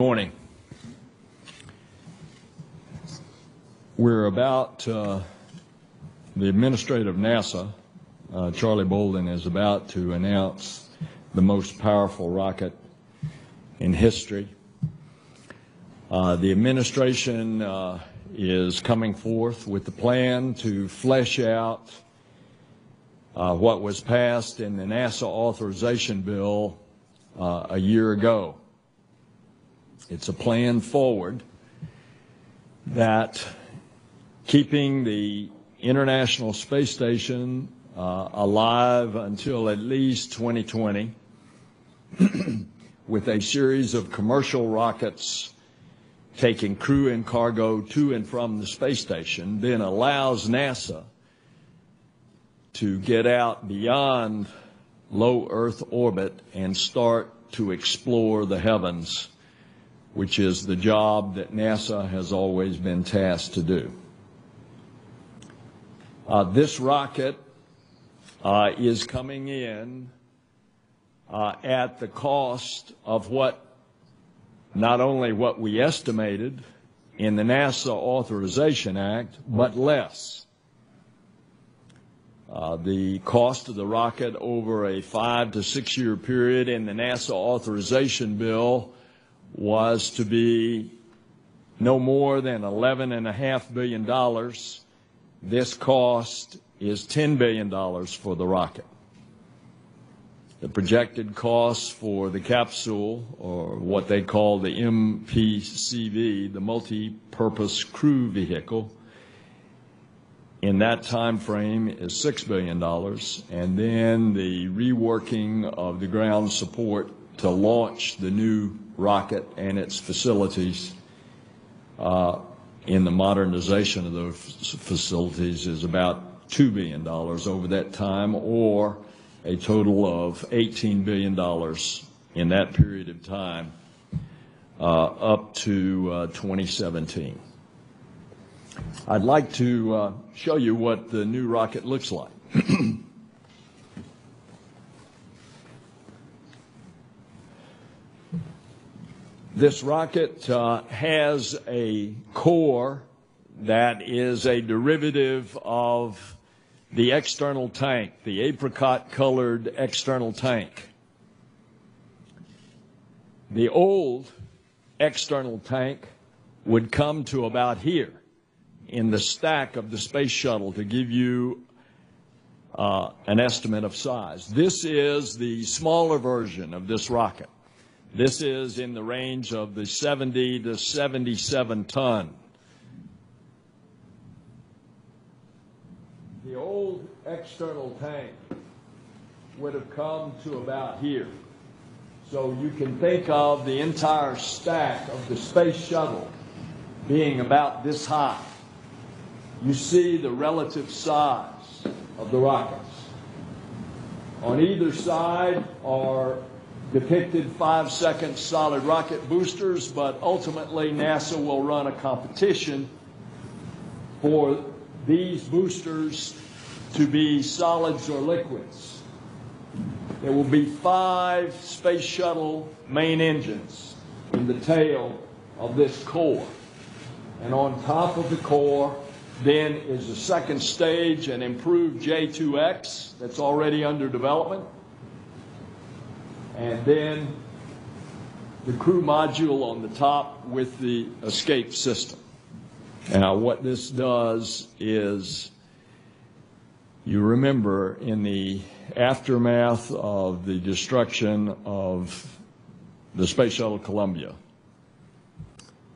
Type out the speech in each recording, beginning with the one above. Morning. We're about the administrator of NASA, Charlie Bolden, is about to announce the most powerful rocket in history. The administration is coming forth with the plan to flesh out what was passed in the NASA authorization bill a year ago. It's a plan forward that keeping the International Space Station alive until at least 2020 with a series of commercial rockets taking crew and cargo to and from the space station, then allows NASA to get out beyond low Earth orbit and start to explore the heavens, which is the job that NASA has always been tasked to do. This rocket is coming in at the cost of not only what we estimated in the NASA Authorization Act, but less. The cost of the rocket over a 5 to 6 year period in the NASA Authorization Bill was to be no more than $11.5 billion. This cost is $10 billion for the rocket. The projected cost for the capsule, or what they call the MPCV, the Multi-Purpose Crew Vehicle, in that time frame is $6 billion, and then the reworking of the ground support to launch the new rocket and its facilities in the modernization of those facilities is about $2 billion over that time, or a total of $18 billion in that period of time up to 2017. I'd like to show you what the new rocket looks like. This rocket has a core that is a derivative of the external tank, the apricot-colored external tank. The old external tank would come to about here in the stack of the space shuttle to give you an estimate of size. This is the smaller version of this rocket. This is in the range of the 70 to 77 ton. The old external tank would have come to about here. So you can think of the entire stack of the space shuttle being about this high. You see the relative size of the rockets. On either side are depicted 5-second solid rocket boosters, but ultimately NASA will run a competition for these boosters to be solids or liquids. There will be 5 space shuttle main engines in the tail of this core. And on top of the core then is the second stage, an improved J2X that's already under development. And then the crew module on the top with the escape system. Now, what this does is, you remember in the aftermath of the destruction of the Space Shuttle Columbia,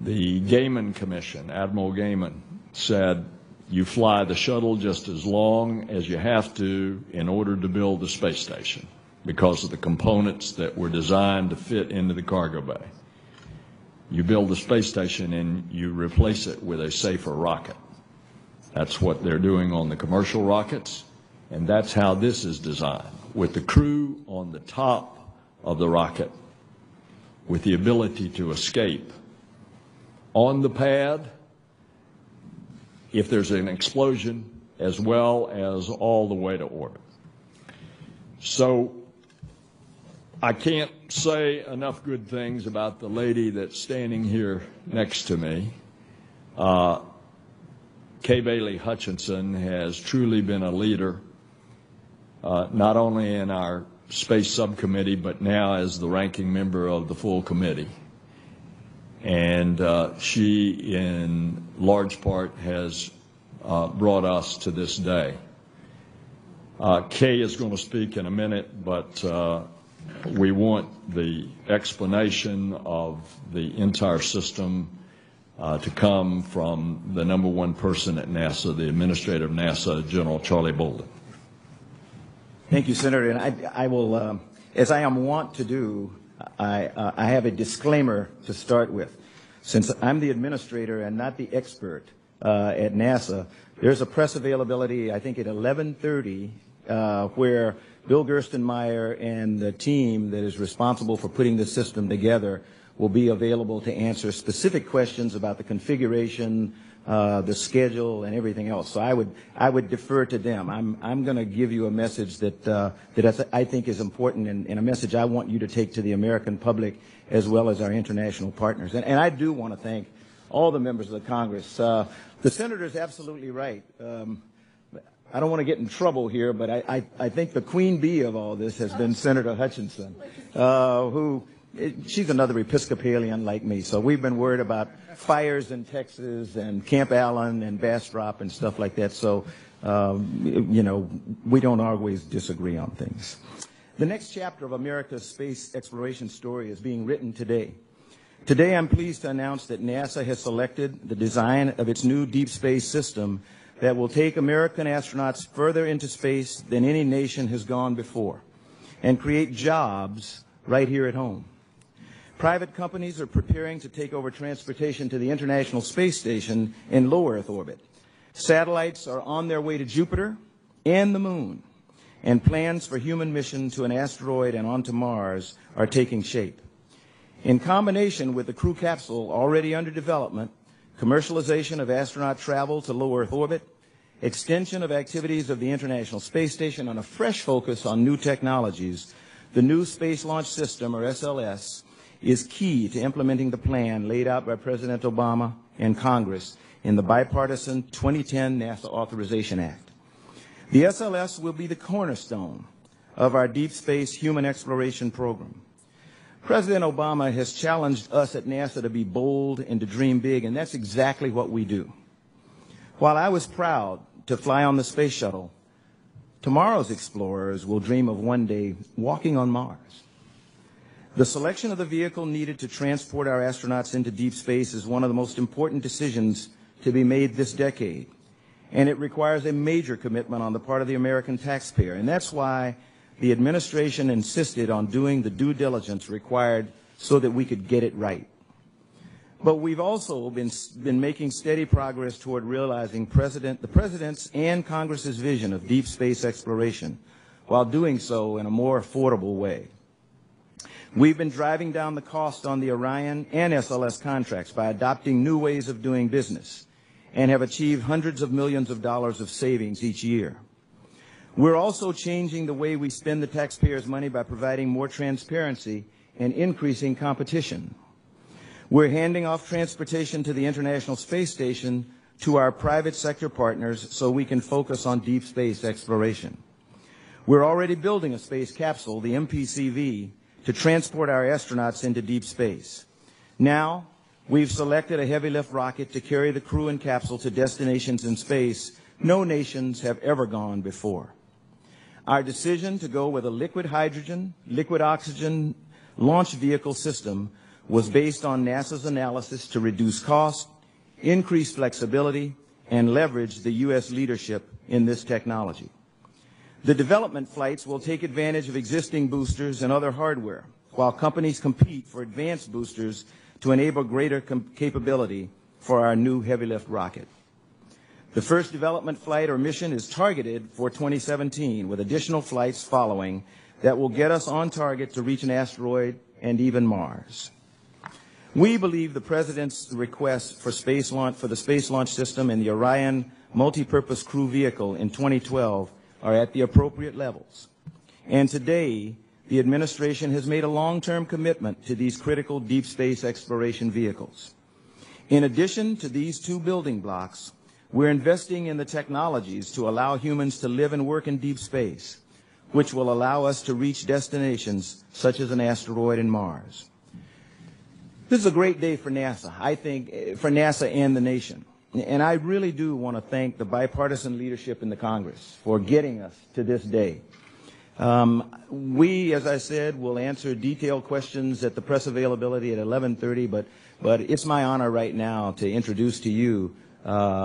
the Gaiman Commission, Admiral Gaiman, said, you fly the shuttle just as long as you have to in order to build the space station, because of the components that were designed to fit into the cargo bay. You build a space station and you replace it with a safer rocket. That's what they're doing on the commercial rockets, and that's how this is designed, with the crew on the top of the rocket, with the ability to escape. On the pad, if there's an explosion, as well as all the way to orbit. So I can't say enough good things about the lady that's standing here next to me. Kay Bailey Hutchinson has truly been a leader, not only in our Space Subcommittee, but now as the ranking member of the full committee. And she, in large part, has brought us to this day. Kay is going to speak in a minute, but we want the explanation of the entire system to come from the number one person at NASA, the administrator of NASA, General Charlie Bolden. Thank you, Senator. And I will, as I am wont to do, I have a disclaimer to start with. Since I'm the administrator and not the expert at NASA, there's a press availability, I think, at 11:30, where Bill Gerstenmaier and the team that is responsible for putting the system together will be available to answer specific questions about the configuration, the schedule, and everything else. So I would defer to them. I'm going to give you a message that that I think is important, and a message I want you to take to the American public as well as our international partners. And I do want to thank all the members of the Congress. The senator's absolutely right. I don't want to get in trouble here, but I think the queen bee of all this has been Senator Hutchinson, who. She's another Episcopalian like me, so we've been worried about fires in Texas and Camp Allen and Bastrop and stuff like that. So, you know, we don't always disagree on things. The next chapter of America's space exploration story is being written today. Today I'm pleased to announce that NASA has selected the design of its new deep space system that will take American astronauts further into space than any nation has gone before and create jobs right here at home. Private companies are preparing to take over transportation to the International Space Station in low Earth orbit. Satellites are on their way to Jupiter and the Moon, and plans for human mission to an asteroid and onto Mars are taking shape. In combination with the crew capsule already under development, commercialization of astronaut travel to low Earth orbit, extension of activities of the International Space Station, and a fresh focus on new technologies, the new Space Launch System, or SLS, is key to implementing the plan laid out by President Obama and Congress in the bipartisan 2010 NASA Authorization Act. The SLS will be the cornerstone of our deep space human exploration program. President Obama has challenged us at NASA to be bold and to dream big, and that's exactly what we do. While I was proud to fly on the space shuttle, tomorrow's explorers will dream of one day walking on Mars. The selection of the vehicle needed to transport our astronauts into deep space is one of the most important decisions to be made this decade, and it requires a major commitment on the part of the American taxpayer. And that's why the administration insisted on doing the due diligence required so that we could get it right. But we've also been making steady progress toward realizing the President's and Congress's vision of deep space exploration, while doing so in a more affordable way. We've been driving down the cost on the Orion and SLS contracts by adopting new ways of doing business, and have achieved hundreds of millions of dollars of savings each year. We're also changing the way we spend the taxpayers' money by providing more transparency and increasing competition. We're handing off transportation to the International Space Station to our private sector partners so we can focus on deep space exploration. We're already building a space capsule, the MPCV, to transport our astronauts into deep space. Now, we've selected a heavy lift rocket to carry the crew and capsule to destinations in space no nations have ever gone before. Our decision to go with a liquid hydrogen, liquid oxygen launch vehicle system was based on NASA's analysis to reduce cost, increase flexibility, and leverage the U.S. leadership in this technology. The development flights will take advantage of existing boosters and other hardware, while companies compete for advanced boosters to enable greater capability for our new heavy lift rocket. The first development flight or mission is targeted for 2017, with additional flights following that will get us on target to reach an asteroid and even Mars. We believe the President's request for the Space Launch System and the Orion multipurpose crew vehicle in 2012 are at the appropriate levels. And today, the administration has made a long-term commitment to these critical deep space exploration vehicles. In addition to these two building blocks, we're investing in the technologies to allow humans to live and work in deep space, which will allow us to reach destinations such as an asteroid and Mars. This is a great day for NASA, I think, for NASA and the nation. And I really do want to thank the bipartisan leadership in the Congress for getting us to this day. We, as I said, will answer detailed questions at the press availability at 11:30, but it's my honor right now to introduce to you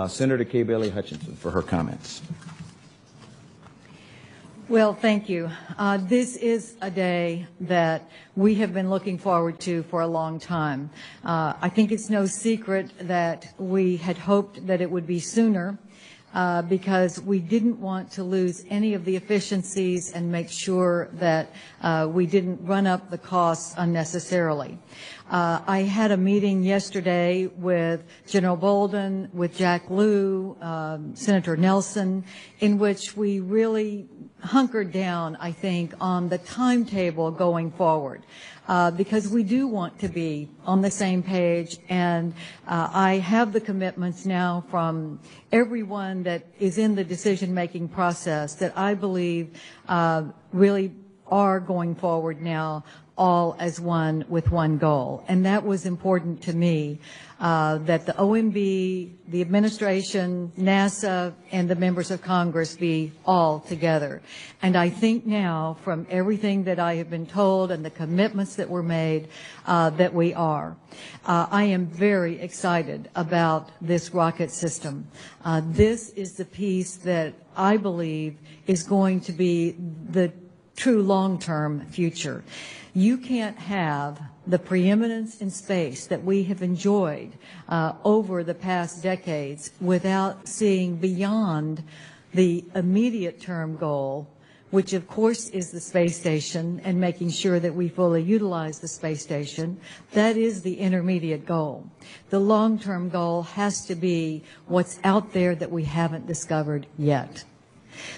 Senator Kay Bailey Hutchinson for her comments. Well, thank you. This is a day that we have been looking forward to for a long time. I think it's no secret that we had hoped that it would be sooner, because we didn't want to lose any of the efficiencies and make sure that we didn't run up the costs unnecessarily. I had a meeting yesterday with General Bolden, with Jack Lew, Senator Nelson, in which we really hunkered down, I think, on the timetable going forward. Because we do want to be on the same page, and I have the commitments now from everyone that is in the decision-making process that I believe really are going forward now, all as one with one goal. And that was important to me, that the OMB, the administration, NASA, and the members of Congress be all together. And I think now, from everything that I have been told and the commitments that were made, that we are. I am very excited about this rocket system. This is the piece that I believe is going to be the true long-term future. You can't have the preeminence in space that we have enjoyed over the past decades without seeing beyond the immediate term goal, which of course is the space station and making sure that we fully utilize the space station. That is the intermediate goal. The long-term goal has to be what's out there that we haven't discovered yet.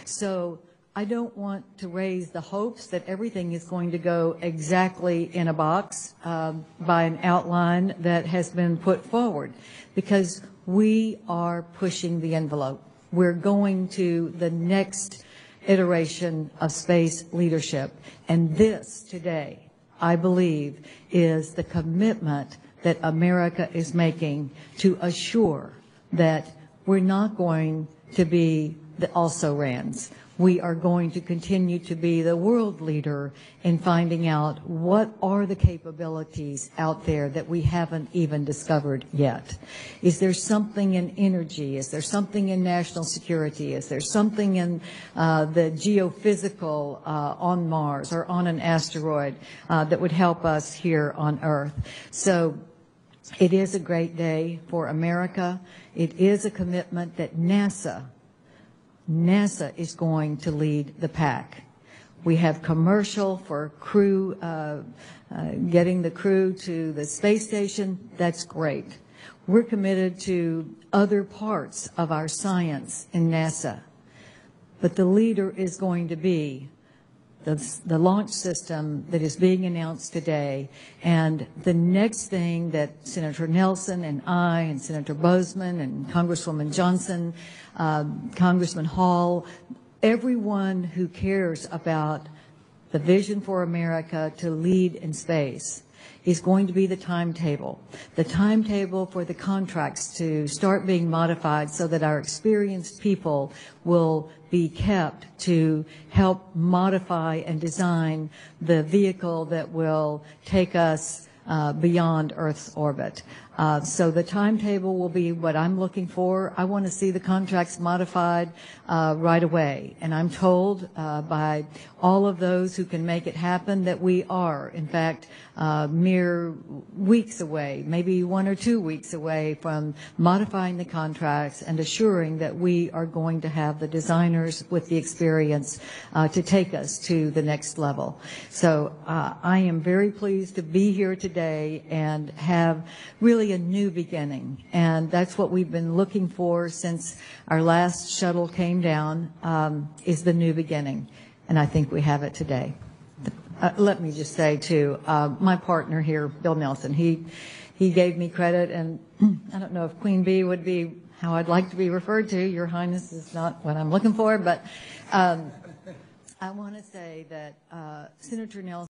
So I don't want to raise the hopes that everything is going to go exactly in a box by an outline that has been put forward, because we are pushing the envelope. We're going to the next iteration of space leadership. And this today, I believe, is the commitment that America is making to assure that we're not going to be the also-rans. We are going to continue to be the world leader in finding out what are the capabilities out there that we haven't even discovered yet. Is there something in energy? Is there something in national security? Is there something in the geophysical on Mars or on an asteroid that would help us here on Earth? So it is a great day for America. It is a commitment that NASA is going to lead the pack. We have commercial for crew, getting the crew to the space station. That's great. We're committed to other parts of our science in NASA. But the leader is going to be the launch system that is being announced today. And the next thing that Senator Nelson and I and Senator Bozeman and Congresswoman Johnson, Congressman Hall, everyone who cares about the vision for America to lead in space is going to be the timetable for the contracts to start being modified so that our experienced people will be kept to help modify and design the vehicle that will take us beyond Earth's orbit. So the timetable will be what I'm looking for. I want to see the contracts modified right away. And I'm told by all of those who can make it happen that we are, in fact, mere weeks away, maybe 1 or 2 weeks away from modifying the contracts and assuring that we are going to have the designers with the experience to take us to the next level. So I am very pleased to be here today and have really a new beginning, and that's what we've been looking for since our last shuttle came down, is the new beginning, and I think we have it today. Let me just say, too, my partner here, Bill Nelson, he gave me credit, and I don't know if Queen Bee would be how I'd like to be referred to. Your Highness is not what I'm looking for, but I want to say that Senator Nelson